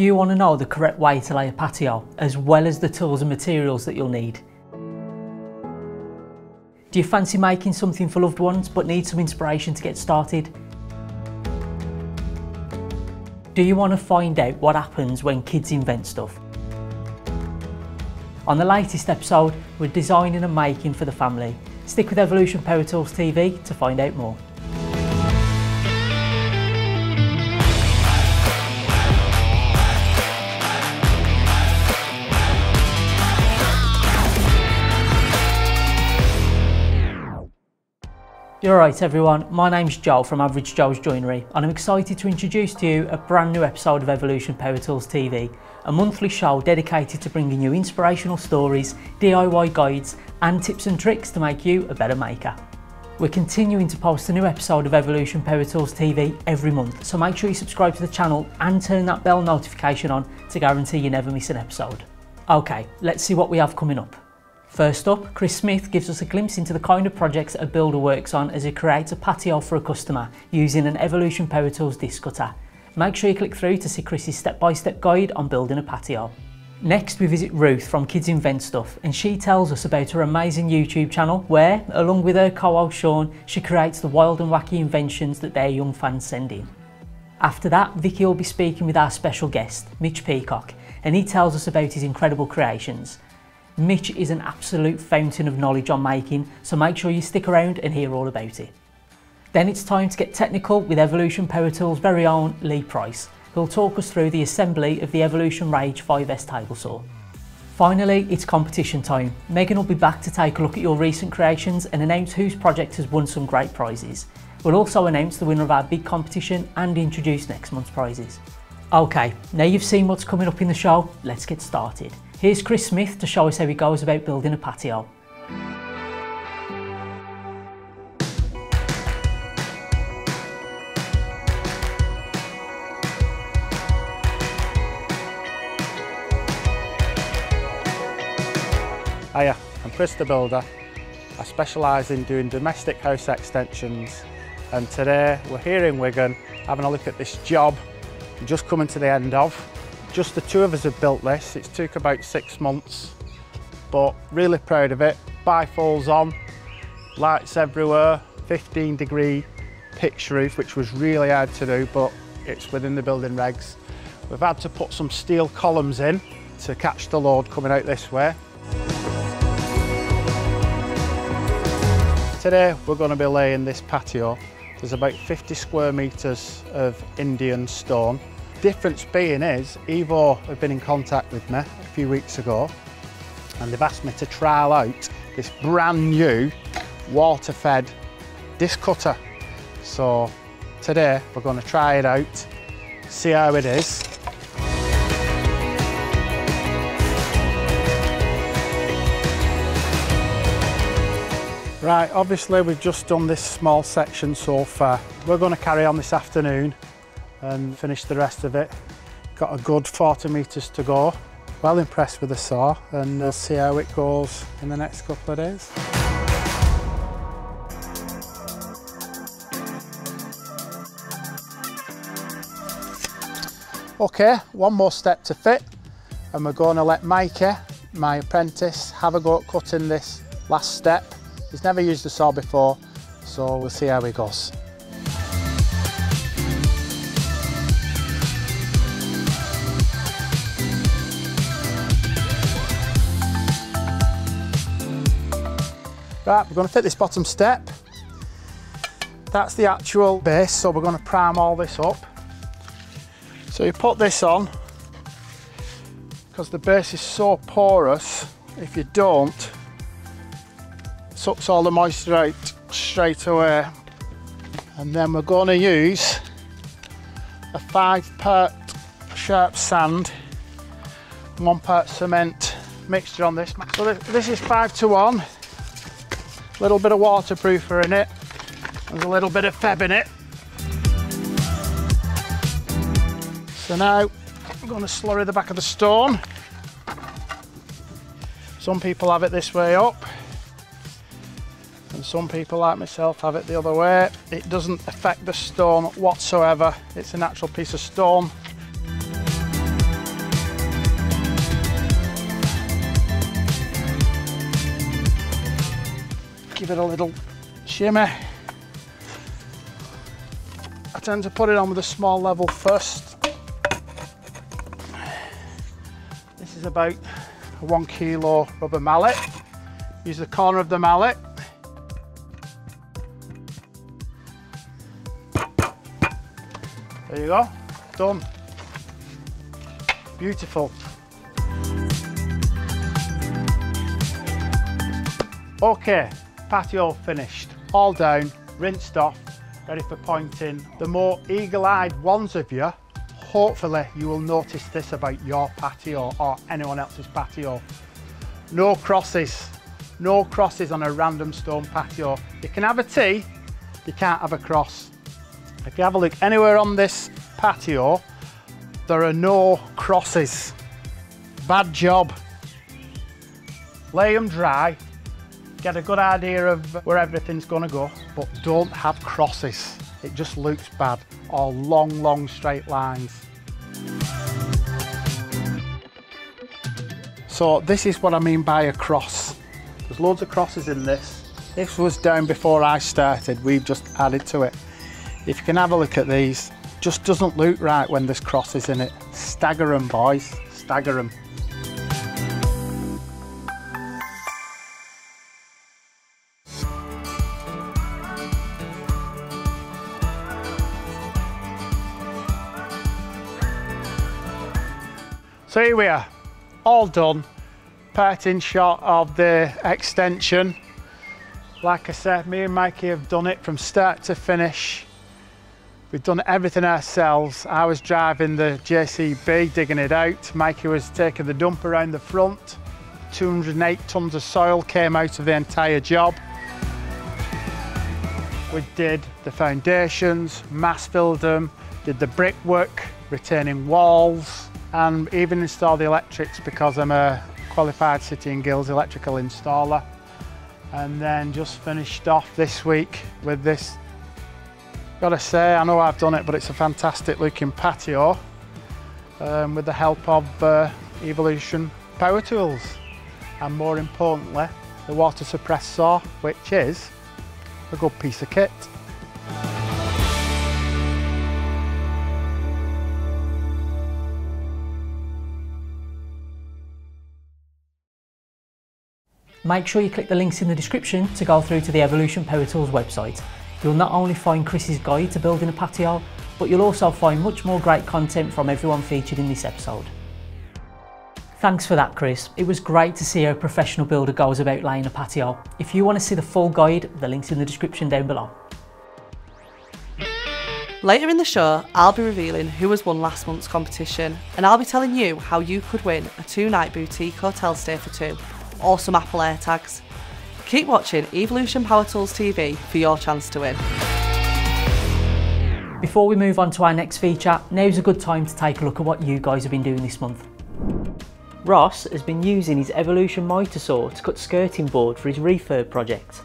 you want to know the correct way to lay a patio, as well as the tools and materials that you'll need? Do you fancy making something for loved ones but need some inspiration to get started? Do you want to find out what happens when kids invent stuff? On the latest episode, we're designing and making for the family. Stick with Evolution Power Tools TV to find out more. You're right everyone, my name's Joe from Average Joe's Joinery and I'm excited to introduce to you a brand new episode of Evolution Power Tools TV, a monthly show dedicated to bringing you inspirational stories, DIY guides and tips and tricks to make you a better maker. We're continuing to post a new episode of Evolution Power Tools TV every month, so make sure you subscribe to the channel and turn that bell notification on to guarantee you never miss an episode. Okay, let's see what we have coming up. First up, Chris Smith gives us a glimpse into the kind of projects that a builder works on as he creates a patio for a customer using an Evolution Power Tools disc cutter. Make sure you click through to see Chris's step-by-step guide on building a patio. Next we visit Ruth from Kids Invent Stuff and she tells us about her amazing YouTube channel where, along with her co-host Shawn, she creates the wild and wacky inventions that their young fans send in. After that, Vicky will be speaking with our special guest, Mitch Peacock, and he tells us about his incredible creations. Mitch is an absolute fountain of knowledge on making, so make sure you stick around and hear all about it. Then it's time to get technical with Evolution Power Tools' very own Lee Price, who'll talk us through the assembly of the Evolution Rage 5S table saw. Finally, it's competition time. Megan will be back to take a look at your recent creations and announce whose project has won some great prizes. We'll also announce the winner of our big competition and introduce next month's prizes. Okay, now you've seen what's coming up in the show, let's get started. Here's Chris Smith to show us how he goes about building a patio. Hiya, I'm Chris the Builder. I specialise in doing domestic house extensions, and today we're here in Wigan having a look at this job we're just coming to the end of. Just the two of us have built this. It took about 6 months, but really proud of it. Bifolds on, lights everywhere, 15-degree pitch roof, which was really hard to do, but it's within the building regs. We've had to put some steel columns in to catch the load coming out this way. Today, we're going to be laying this patio. There's about 50 square metres of Indian stone. Difference being is, Evo have been in contact with me a few weeks ago and they've asked me to trial out this brand new water-fed disc cutter. So today we're going to try it out, see how it is. Right, obviously we've just done this small section so far. We're going to carry on this afternoon and finish the rest of it. Got a good 40 metres to go. Well impressed with the saw, and we'll see how it goes in the next couple of days. Okay, one more step to fit and we're going to let Mikey, my apprentice, have a go at cutting this last step. He's never used the saw before, so we'll see how he goes. Right, we're going to fit this bottom step. That's the actual base, so we're going to prime all this up. So you put this on, because the base is so porous, if you don't, it sucks all the moisture out straight away. And then we're going to use a 5-part sharp sand, 1-part cement mixture on this. So this is 5:1. Little bit of waterproofer in it. There's a little bit of feb in it. So now I'm going to slurry the back of the stone. Some people have it this way up, and some people like myself have it the other way. It doesn't affect the stone whatsoever. It's a natural piece of stone. give it a little shimmer. I tend to put it on with a small level first. This is about a 1 kilo rubber mallet. Use the corner of the mallet. There you go, done. Beautiful. Okay, patio finished, all down, rinsed off, ready for pointing. The more eagle-eyed ones of you, hopefully you will notice this about your patio or anyone else's patio. No crosses, no crosses on a random stone patio. You can have a T, you can't have a cross. If you have a look anywhere on this patio, there are no crosses. Bad job. Lay them dry, get a good idea of where everything's gonna go, but don't have crosses. It just looks bad. Or long, long straight lines. So this is what I mean by a cross. There's loads of crosses in this. This was down before I started. We've just added to it. If you can have a look at these, just doesn't look right when there's crosses in it. Stagger them, boys, stagger them. So here we are, all done. Parting shot of the extension. Like I said, me and Mikey have done it from start to finish. We've done everything ourselves. I was driving the JCB, digging it out. Mikey was taking the dump around the front. 208 tons of soil came out of the entire job. We did the foundations, mass filled them, did the brickwork, retaining walls, and even installed the electrics because I'm a qualified City and Guilds electrical installer. And then just finished off this week with this. Gotta say, I know I've done it, but it's a fantastic looking patio with the help of Evolution Power Tools, and more importantly, the water suppressed saw, which is a good piece of kit. Make sure you click the links in the description to go through to the Evolution Power Tools website. You'll not only find Chris's guide to building a patio, but you'll also find much more great content from everyone featured in this episode. Thanks for that, Chris. It was great to see how a professional builder goes about laying a patio. If you want to see the full guide, the link's in the description down below. Later in the show, I'll be revealing who has won last month's competition, and I'll be telling you how you could win a 2-night boutique hotel stay for 2, or some Apple AirTags. Keep watching Evolution Power Tools TV for your chance to win. Before we move on to our next feature, now's a good time to take a look at what you guys have been doing this month. Ross has been using his Evolution Mitre Saw to cut skirting board for his refurb project.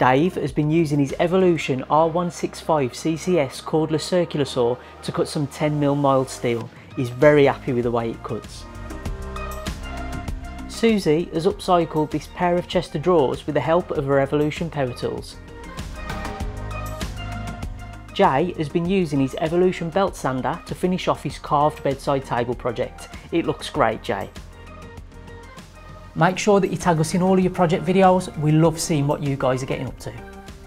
Dave has been using his Evolution R165 CCS cordless circular saw to cut some 10mm mild steel. He's very happy with the way it cuts. Susie has upcycled this pair of Chester drawers with the help of her Evolution Power Tools. Jay has been using his Evolution belt sander to finish off his carved bedside table project. It looks great, Jay. Make sure that you tag us in all of your project videos. We love seeing what you guys are getting up to.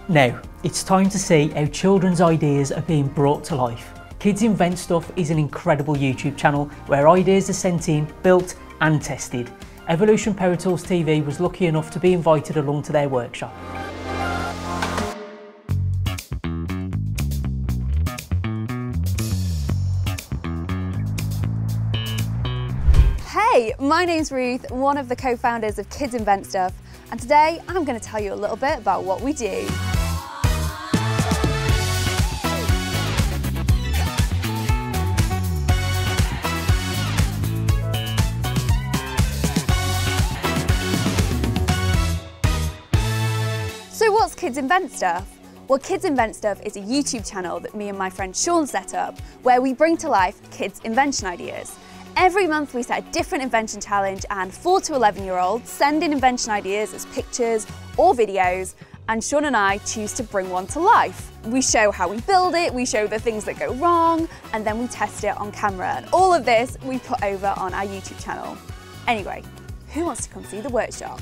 Now, it's time to see how children's ideas are being brought to life. Kids Invent Stuff is an incredible YouTube channel where ideas are sent in, built and tested. Evolution Power Tools TV was lucky enough to be invited along to their workshop. Hey, my name's Ruth, one of the co-founders of Kids Invent Stuff, and today I'm going to tell you a little bit about what we do. Kids Invent Stuff? Well, Kids Invent Stuff is a YouTube channel that me and my friend Shawn set up where we bring to life kids' invention ideas. Every month we set a different invention challenge and 4 to 11-year-olds send in invention ideas as pictures or videos, and Shawn and I choose to bring one to life. We show how we build it, we show the things that go wrong, and then we test it on camera. And all of this we put over on our YouTube channel. Anyway, who wants to come see the workshop?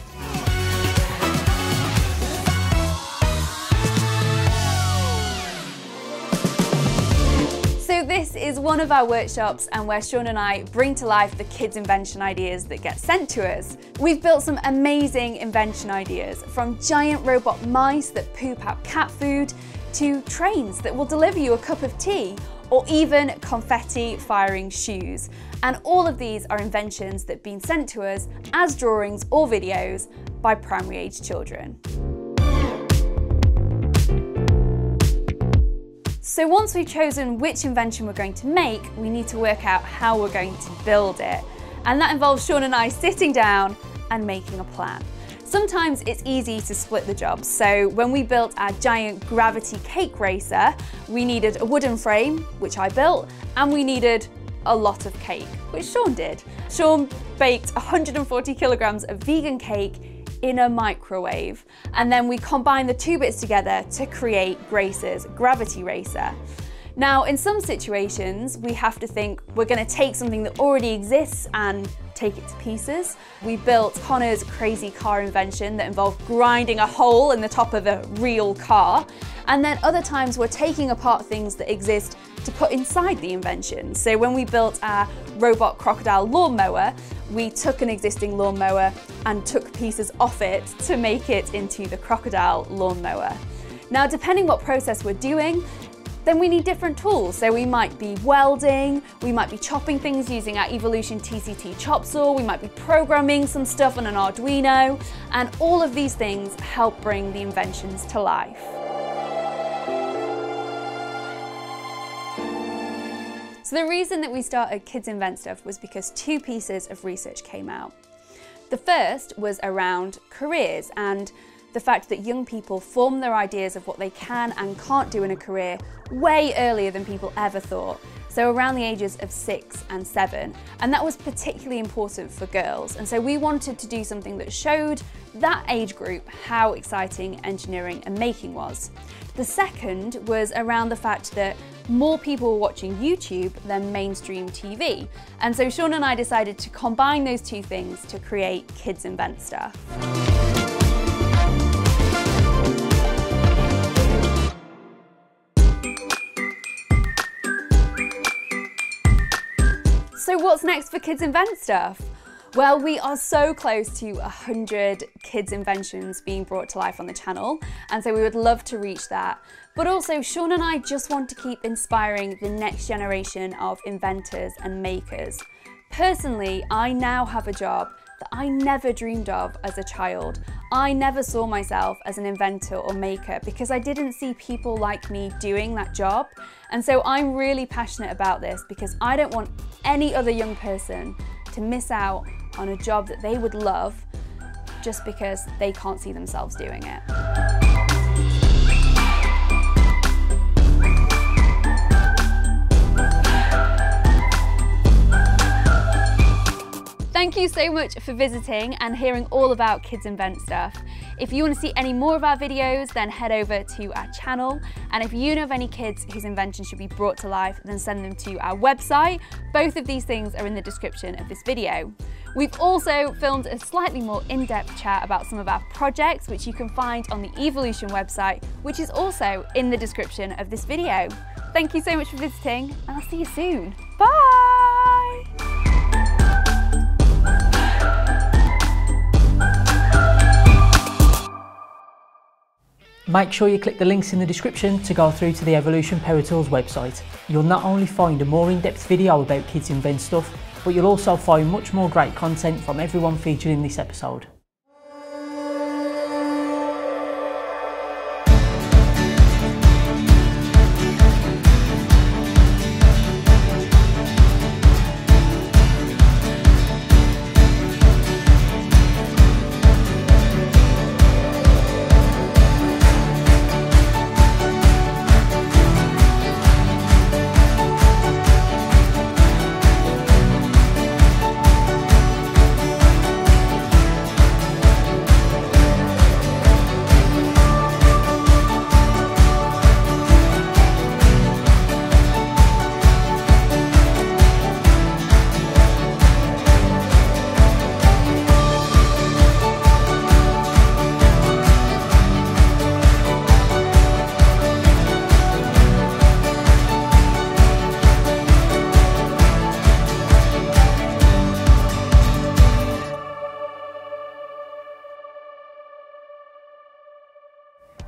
So this is one of our workshops and where Shawn and I bring to life the kids' invention ideas that get sent to us. We've built some amazing invention ideas, from giant robot mice that poop out cat food, to trains that will deliver you a cup of tea, or even confetti firing shoes. And all of these are inventions that have been sent to us as drawings or videos by primary age children. So once we've chosen which invention we're going to make, we need to work out how we're going to build it. And that involves Shawn and I sitting down and making a plan. Sometimes it's easy to split the job. So when we built our giant gravity cake racer, we needed a wooden frame, which I built, and we needed a lot of cake, which Shawn did. Shawn baked 140 kilograms of vegan cake in a microwave, and then we combine the two bits together to create Grace's Gravity Racer. Now, in some situations, we have to think we're going to take something that already exists and take it to pieces. We built Connor's crazy car invention that involved grinding a hole in the top of a real car, and then other times we're taking apart things that exist to put inside the invention. So when we built our robot crocodile lawnmower, we took an existing lawnmower and took pieces off it to make it into the crocodile lawnmower. Now, depending what process we're doing, then we need different tools. So we might be welding, we might be chopping things using our Evolution TCT chop saw, we might be programming some stuff on an Arduino, and all of these things help bring the inventions to life. So the reason that we started Kids Invent Stuff was because two pieces of research came out. The first was around careers and the fact that young people form their ideas of what they can and can't do in a career way earlier than people ever thought, so around the ages of 6 and 7. And that was particularly important for girls. And so we wanted to do something that showed that age group how exciting engineering and making was. The second was around the fact that more people were watching YouTube than mainstream TV. And so Shawn and I decided to combine those two things to create Kids Invent Stuff. So what's next for Kids Invent Stuff? Well, we are so close to 100 kids' inventions being brought to life on the channel, and so we would love to reach that. But also, Shawn and I just want to keep inspiring the next generation of inventors and makers. Personally, I now have a job that I never dreamed of as a child. I never saw myself as an inventor or maker because I didn't see people like me doing that job. And so I'm really passionate about this because I don't want any other young person to miss out on a job that they would love just because they can't see themselves doing it. Thank you so much for visiting and hearing all about Kids Invent Stuff. If you want to see any more of our videos, then head over to our channel. And if you know of any kids whose invention should be brought to life, then send them to our website. Both of these things are in the description of this video. We've also filmed a slightly more in-depth chat about some of our projects, which you can find on the Evolution website, which is also in the description of this video. Thank you so much for visiting, and I'll see you soon. Bye! Make sure you click the links in the description to go through to the Evolution Power Tools website. You'll not only find a more in-depth video about Kids Invent Stuff, but you'll also find much more great content from everyone featured in this episode.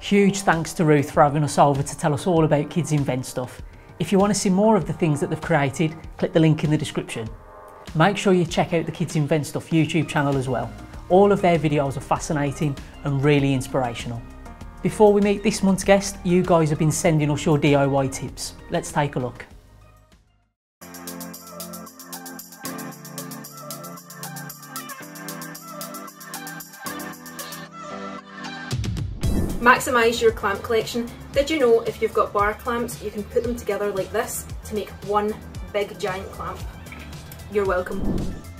Huge thanks to Ruth for having us over to tell us all about Kids Invent Stuff. If you want to see more of the things that they've created, click the link in the description. Make sure you check out the Kids Invent Stuff YouTube channel as well. All of their videos are fascinating and really inspirational. Before we meet this month's guest, you guys have been sending us your DIY tips. Let's take a look. Maximise your clamp collection. Did you know if you've got bar clamps, you can put them together like this to make one big giant clamp? You're welcome.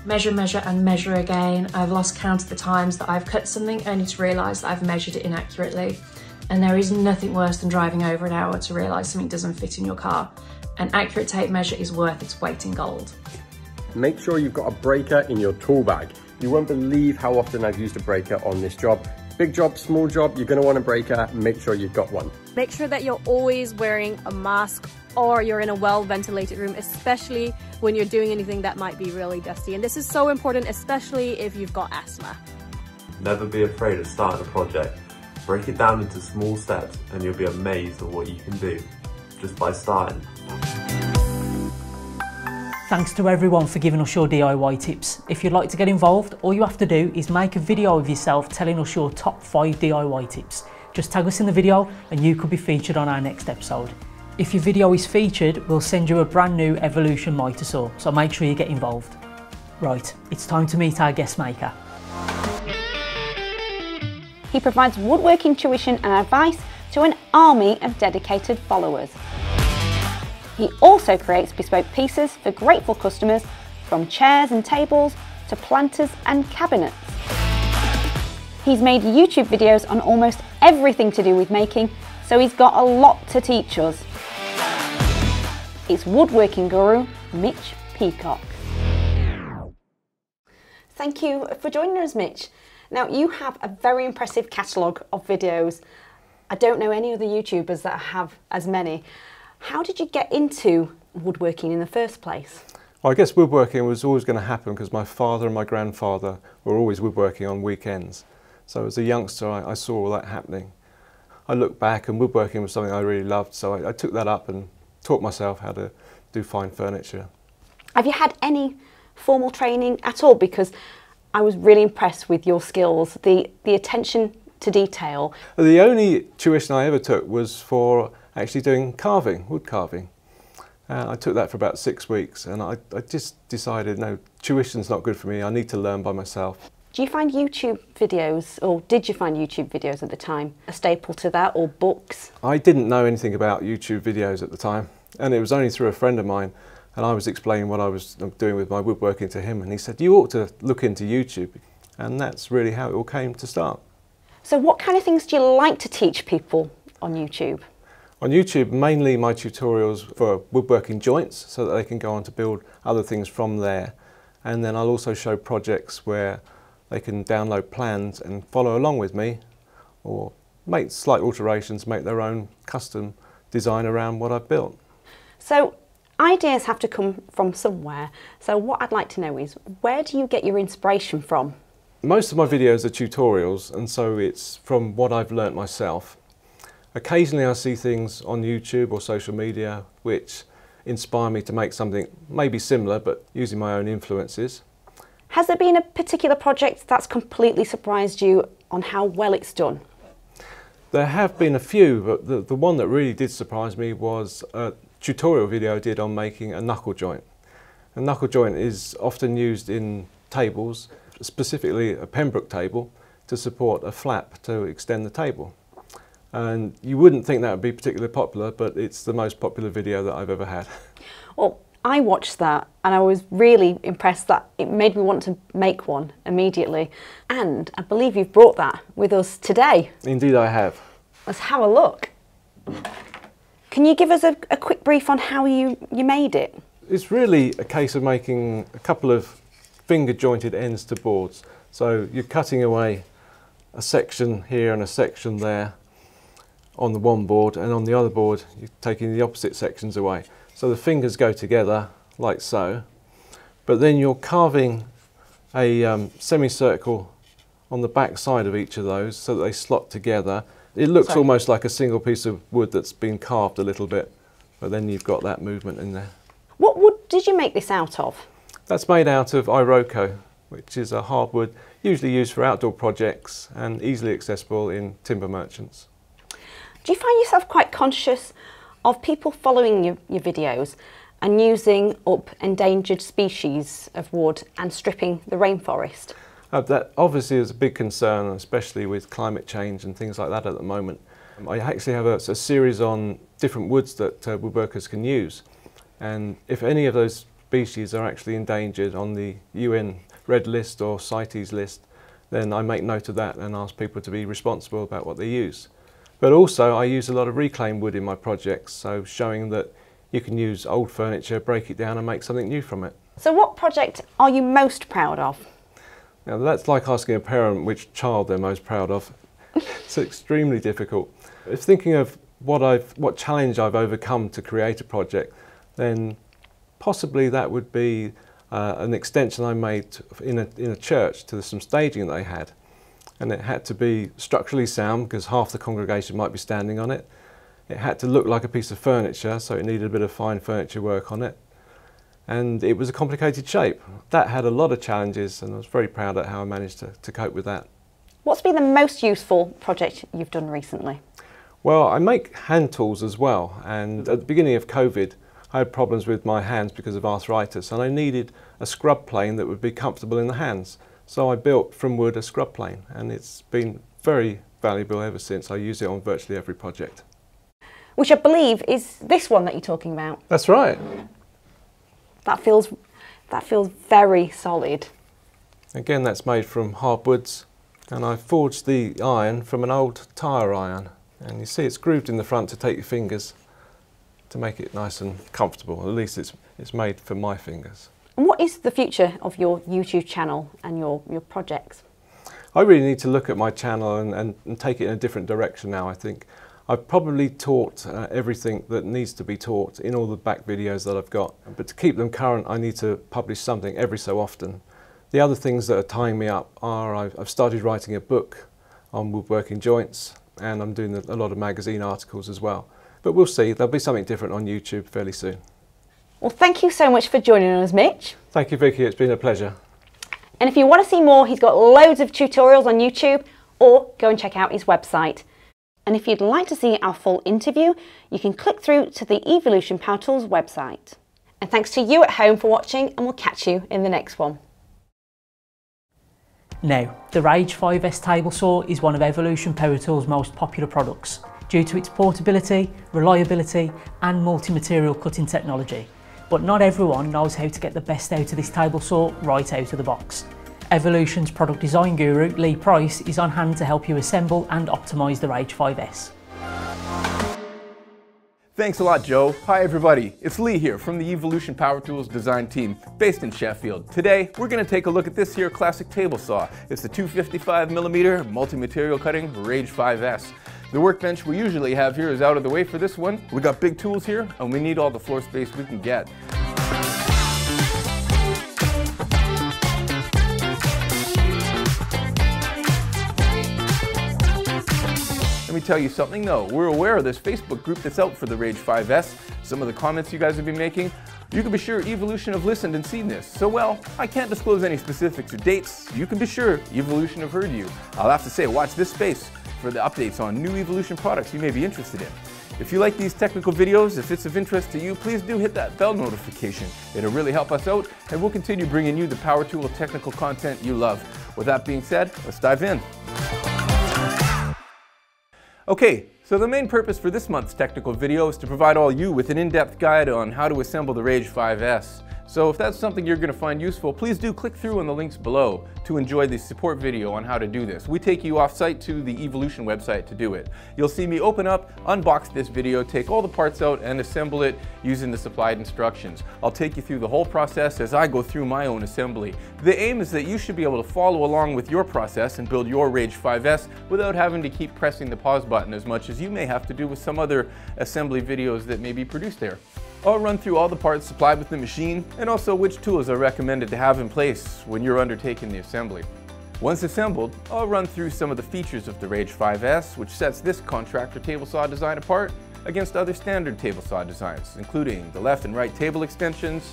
Measure, measure and measure again. I've lost count of the times that I've cut something only to realise that I've measured it inaccurately. And there is nothing worse than driving over an hour to realise something doesn't fit in your car. An accurate tape measure is worth its weight in gold. Make sure you've got a breaker in your tool bag. You won't believe how often I've used a breaker on this job. Big job, small job, you're going to want a breaker, make sure you've got one. Make sure that you're always wearing a mask or you're in a well-ventilated room, especially when you're doing anything that might be really dusty. And this is so important, especially if you've got asthma. Never be afraid of starting a project. Break it down into small steps and you'll be amazed at what you can do just by starting. Thanks to everyone for giving us your DIY tips. If you'd like to get involved, all you have to do is make a video of yourself telling us your top 5 DIY tips. Just tag us in the video and you could be featured on our next episode. If your video is featured, we'll send you a brand new Evolution Mitre Saw, so make sure you get involved. Right, it's time to meet our guest maker. He provides woodworking tuition and advice to an army of dedicated followers. He also creates bespoke pieces for grateful customers, from chairs and tables to planters and cabinets. He's made YouTube videos on almost everything to do with making, so he's got a lot to teach us. It's woodworking guru, Mitch Peacock. Thank you for joining us, Mitch. Now, you have a very impressive catalogue of videos. I don't know any other YouTubers that have as many. How did you get into woodworking in the first place? Well, I guess woodworking was always going to happen because my father and my grandfather were always woodworking on weekends. So as a youngster, I saw all that happening. I looked back and woodworking was something I really loved, so I took that up and taught myself how to do fine furniture. Have you had any formal training at all? Because I was really impressed with your skills, the attention to detail. The only tuition I ever took was for actually doing carving, wood carving. I took that for about 6 weeks and I just decided, no, tuition's not good for me, I need to learn by myself. Do you find YouTube videos, or did you find YouTube videos at the time, a staple to that, or books? I didn't know anything about YouTube videos at the time, and it was only through a friend of mine, and I was explaining what I was doing with my woodworking to him, and he said, you ought to look into YouTube, and that's really how it all came to start. So what kind of things do you like to teach people on YouTube? On YouTube, mainly my tutorials for woodworking joints so that they can go on to build other things from there. And then I'll also show projects where they can download plans and follow along with me or make slight alterations, make their own custom design around what I've built. So ideas have to come from somewhere. So what I'd like to know is, where do you get your inspiration from? Most of my videos are tutorials, and so it's from what I've learnt myself. Occasionally I see things on YouTube or social media which inspire me to make something maybe similar but using my own influences. Has there been a particular project that's completely surprised you on how well it's done? There have been a few, but the one that really did surprise me was a tutorial video I did on making a knuckle joint. A knuckle joint is often used in tables, specifically a Pembroke table, to support a flap to extend the table. And you wouldn't think that would be particularly popular, but it's the most popular video that I've ever had. Well, I watched that and I was really impressed that it made me want to make one immediately. And I believe you've brought that with us today. Indeed I have. Let's have a look. Can you give us a quick brief on how you made it? It's really a case of making a couple of finger jointed ends to boards. So you're cutting away a section here and a section there on the one board, and on the other board you're taking the opposite sections away. So the fingers go together like so, but then you're carving a semicircle on the back side of each of those so that they slot together, It looks almost like a single piece of wood that's been carved a little bit, but then you've got that movement in there. What wood did you make this out of? That's made out of iroko, which is a hardwood usually used for outdoor projects and easily accessible in timber merchants. Do you find yourself quite conscious of people following your videos and using up endangered species of wood and stripping the rainforest? That obviously is a big concern, especially with climate change and things like that at the moment. I actually have a series on different woods that woodworkers can use, and if any of those species are actually endangered on the UN Red List or CITES list, then I make note of that and ask people to be responsible about what they use. But also I use a lot of reclaimed wood in my projects, so showing that you can use old furniture, break it down and make something new from it. So what project are you most proud of? Now that's like asking a parent which child they're most proud of. It's extremely difficult. If thinking of what challenge I've overcome to create a project, then possibly that would be an extension I made in a church to some staging that they had. And it had to be structurally sound because half the congregation might be standing on it. It had to look like a piece of furniture, so it needed a bit of fine furniture work on it. And it was a complicated shape. That had a lot of challenges, and I was very proud at how I managed to cope with that. What's been the most useful project you've done recently? Well, I make hand tools as well, and at the beginning of COVID, I had problems with my hands because of arthritis, and I needed a scrub plane that would be comfortable in the hands. So I built from wood a scrub plane, and it's been very valuable ever since. I use it on virtually every project. Which I believe is this one that you're talking about. That's right. That feels very solid. Again, that's made from hardwoods, and I forged the iron from an old tyre iron, and you see it's grooved in the front to take your fingers to make it nice and comfortable. At least it's made for my fingers. And what is the future of your YouTube channel and your projects? I really need to look at my channel and take it in a different direction now, I think. I've probably taught everything that needs to be taught in all the back videos that I've got, but to keep them current I need to publish something every so often. The other things that are tying me up are I've started writing a book on woodworking joints, and I'm doing a lot of magazine articles as well. But we'll see, there'll be something different on YouTube fairly soon. Well, thank you so much for joining us, Mitch. Thank you, Vicky, it's been a pleasure. And if you want to see more, he's got loads of tutorials on YouTube, or go and check out his website. And if you'd like to see our full interview, you can click through to the Evolution Power Tools website. And thanks to you at home for watching, and we'll catch you in the next one. Now, the Rage 5S table saw is one of Evolution Power Tools' most popular products due to its portability, reliability and multi-material cutting technology. But not everyone knows how to get the best out of this table saw right out of the box. Evolution's product design guru, Lee Price, is on hand to help you assemble and optimise the Rage 5S. Thanks a lot, Joe. Hi everybody, it's Lee here from the Evolution Power Tools design team based in Sheffield. Today, we're going to take a look at this here classic table saw. It's the 255mm multi-material cutting Rage 5S. The workbench we usually have here is out of the way for this one. We got big tools here and we need all the floor space we can get. Let me tell you something though, we're aware of this Facebook group that's out for the Rage 5S, some of the comments you guys have been making. You can be sure Evolution have listened and seen this, so well, I can't disclose any specifics or dates. You can be sure Evolution have heard you. I'll have to say, watch this space for the updates on new Evolution products you may be interested in. If you like these technical videos, if it's of interest to you, please do hit that bell notification. It'll really help us out, and we'll continue bringing you the power tool of technical content you love. With that being said, let's dive in. Okay, so the main purpose for this month's technical video is to provide all you with an in-depth guide on how to assemble the Rage 5S. So if that's something you're going to find useful, please do click through on the links below to enjoy the support video on how to do this. We take you off-site to the Evolution website to do it. You'll see me open up, unbox this video, take all the parts out and assemble it using the supplied instructions. I'll take you through the whole process as I go through my own assembly. The aim is that you should be able to follow along with your process and build your Rage 5S without having to keep pressing the pause button as much as you may have to do with some other assembly videos that may be produced there. I'll run through all the parts supplied with the machine and also which tools are recommended to have in place when you're undertaking the assembly. Once assembled, I'll run through some of the features of the Rage 5S, which sets this contractor table saw design apart against other standard table saw designs, including the left and right table extensions,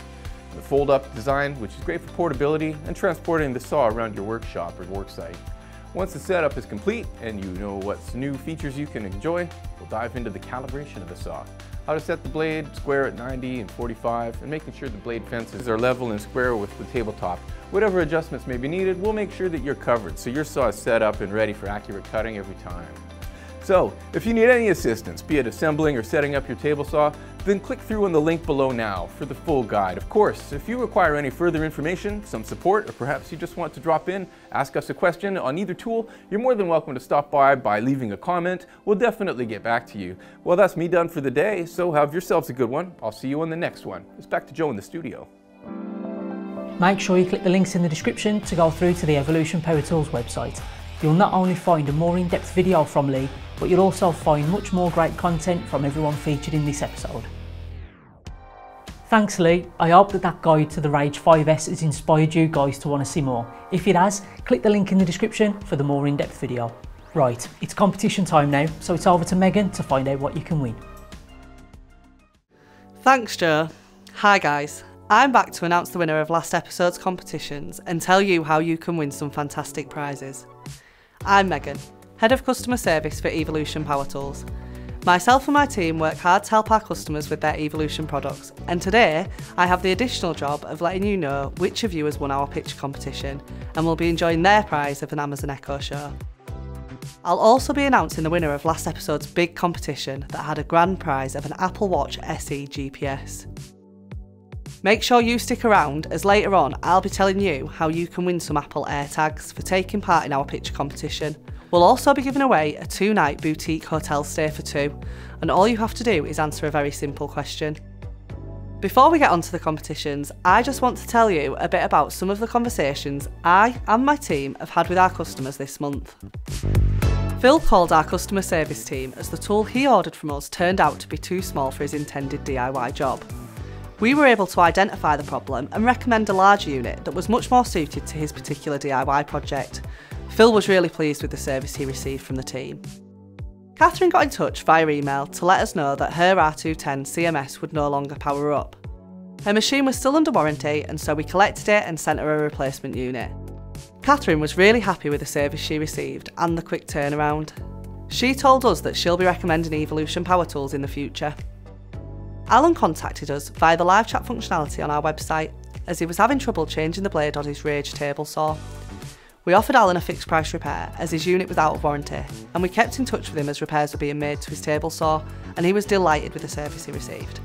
the fold-up design, which is great for portability and transporting the saw around your workshop or worksite. Once the setup is complete and you know what's new features you can enjoy, we'll dive into the calibration of the saw. How to set the blade square at 90 and 45, and making sure the blade fences are level and square with the tabletop. Whatever adjustments may be needed, we'll make sure that you're covered so your saw is set up and ready for accurate cutting every time. So, if you need any assistance, be it assembling or setting up your table saw, then click through on the link below now for the full guide. Of course, if you require any further information, some support, or perhaps you just want to drop in, ask us a question on either tool, you're more than welcome to stop by leaving a comment. We'll definitely get back to you. Well, that's me done for the day, so have yourselves a good one. I'll see you on the next one. It's back to Joe in the studio. Make sure you click the links in the description to go through to the Evolution Power Tools website. You'll not only find a more in-depth video from Lee, but you'll also find much more great content from everyone featured in this episode. Thanks Lee, I hope that guide to the Rage 5S has inspired you guys to want to see more. If it has, click the link in the description for the more in-depth video. Right, it's competition time now, so it's over to Megan to find out what you can win. Thanks Joe. Hi guys. I'm back to announce the winner of last episode's competitions and tell you how you can win some fantastic prizes. I'm Megan, Head of Customer Service for Evolution Power Tools. Myself and my team work hard to help our customers with their Evolution products, and today I have the additional job of letting you know which of you has won our pitch competition and will be enjoying their prize of an Amazon Echo Show. I'll also be announcing the winner of last episode's big competition that had a grand prize of an Apple Watch SE GPS. Make sure you stick around as later on I'll be telling you how you can win some Apple AirTags for taking part in our pitch competition. We'll also be giving away a 2-night boutique hotel stay for 2, and all you have to do is answer a very simple question. Before we get on to the competitions, I just want to tell you a bit about some of the conversations I and my team have had with our customers this month. Phil called our customer service team as the tool he ordered from us turned out to be too small for his intended DIY job. We were able to identify the problem and recommend a larger unit that was much more suited to his particular DIY project. Phil was really pleased with the service he received from the team. Catherine got in touch via email to let us know that her R210 CMS would no longer power up. Her machine was still under warranty, and so we collected it and sent her a replacement unit. Catherine was really happy with the service she received and the quick turnaround. She told us that she'll be recommending Evolution Power Tools in the future. Alan contacted us via the live chat functionality on our website as he was having trouble changing the blade on his Rage table saw. We offered Alan a fixed price repair as his unit was out of warranty, and we kept in touch with him as repairs were being made to his table saw, and he was delighted with the service he received.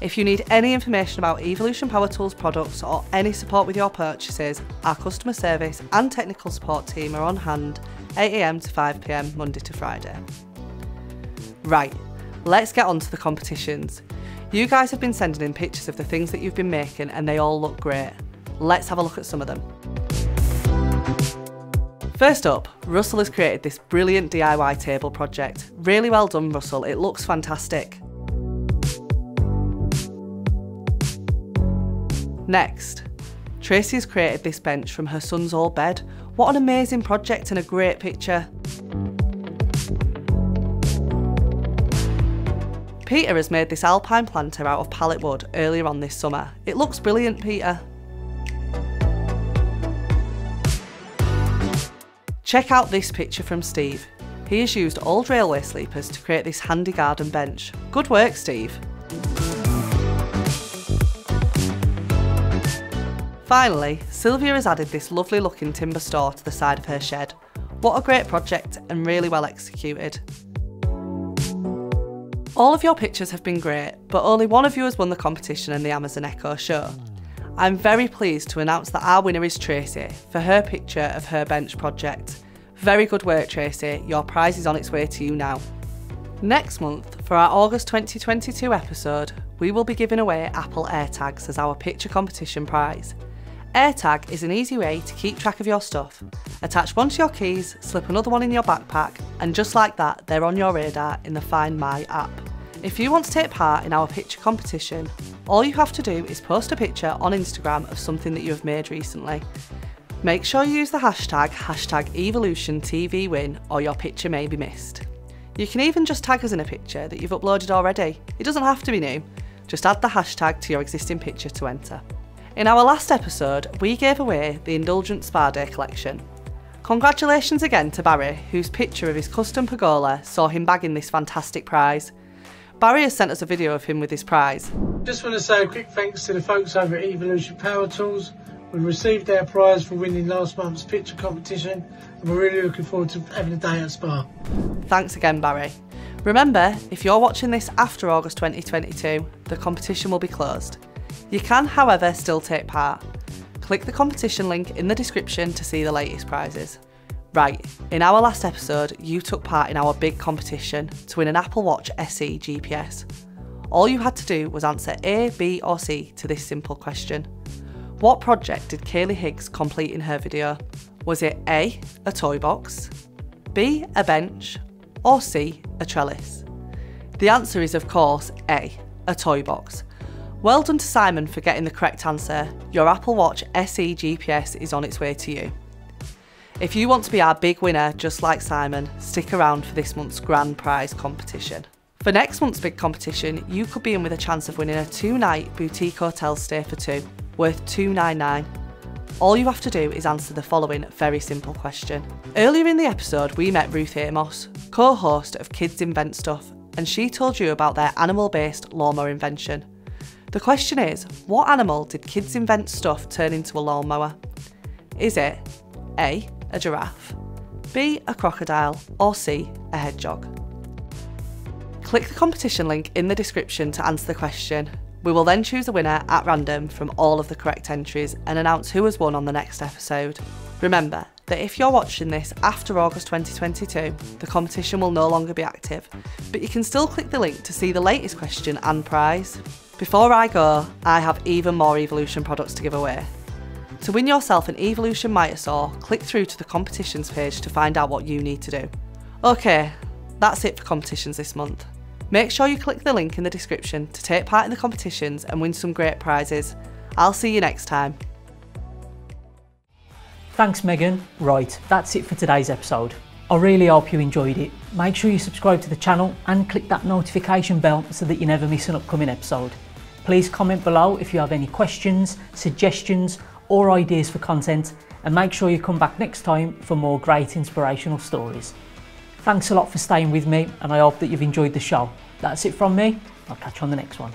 If you need any information about Evolution Power Tools products or any support with your purchases, our customer service and technical support team are on hand 8 AM to 5 PM Monday to Friday. Right. Let's get on to the competitions. You guys have been sending in pictures of the things that you've been making and they all look great. Let's have a look at some of them. First up, Russell has created this brilliant DIY table project. Really well done, Russell, it looks fantastic. Next, Tracy has created this bench from her son's old bed. What an amazing project and a great picture. Peter has made this alpine planter out of pallet wood earlier on this summer. It looks brilliant, Peter. Check out this picture from Steve. He has used old railway sleepers to create this handy garden bench. Good work, Steve. Finally, Sylvia has added this lovely looking timber store to the side of her shed. What a great project and really well executed. All of your pictures have been great, but only one of you has won the competition and the Amazon Echo Show. I'm very pleased to announce that our winner is Tracy for her picture of her bench project. Very good work, Tracy. Your prize is on its way to you now. Next month, for our August 2022 episode, we will be giving away Apple AirTags as our picture competition prize. AirTag is an easy way to keep track of your stuff. Attach one to your keys, slip another one in your backpack, and just like that, they're on your radar in the Find My app. If you want to take part in our picture competition, all you have to do is post a picture on Instagram of something that you have made recently. Make sure you use the hashtag EvolutionTVWin or your picture may be missed. You can even just tag us in a picture that you've uploaded already. It doesn't have to be new, just add the hashtag to your existing picture to enter. In our last episode, we gave away the Indulgent Spa Day collection. Congratulations again to Barry, whose picture of his custom pergola saw him bagging this fantastic prize. Barry has sent us a video of him with his prize. Just want to say a quick thanks to the folks over at Evolution Power Tools. We received our prize for winning last month's picture competition and we're really looking forward to having a day at Spa. Thanks again, Barry. Remember, if you're watching this after August 2022, the competition will be closed. You can, however, still take part. Click the competition link in the description to see the latest prizes. Right, in our last episode, you took part in our big competition to win an Apple Watch SE GPS. All you had to do was answer A, B or C to this simple question. What project did Kayleigh Higgs complete in her video? Was it A, a toy box, B, a bench or C, a trellis? The answer is of course A, a toy box. Well done to Simon for getting the correct answer. Your Apple Watch SE GPS is on its way to you. If you want to be our big winner, just like Simon, stick around for this month's grand prize competition. For next month's big competition, you could be in with a chance of winning a 2-night boutique hotel stay for two, worth $2.99. All you have to do is answer the following very simple question. Earlier in the episode, we met Ruth Amos, co-host of Kids Invent Stuff, and she told you about their animal-based lawnmower invention. The question is, what animal did Kids Invent Stuff turn into a lawnmower? Is it A, a giraffe, B, a crocodile, or C, a hedgehog? Click the competition link in the description to answer the question. We will then choose a winner at random from all of the correct entries and announce who has won on the next episode. Remember that if you're watching this after August 2022, the competition will no longer be active, but you can still click the link to see the latest question and prize. Before I go, I have even more Evolution products to give away. To win yourself an Evolution Mitre Saw, click through to the competitions page to find out what you need to do. Okay, that's it for competitions this month. Make sure you click the link in the description to take part in the competitions and win some great prizes. I'll see you next time. Thanks, Megan. Right, that's it for today's episode. I really hope you enjoyed it. Make sure you subscribe to the channel and click that notification bell so that you never miss an upcoming episode. Please comment below if you have any questions, suggestions or ideas for content, and make sure you come back next time for more great inspirational stories. Thanks a lot for staying with me and I hope that you've enjoyed the show. That's it from me, I'll catch you on the next one.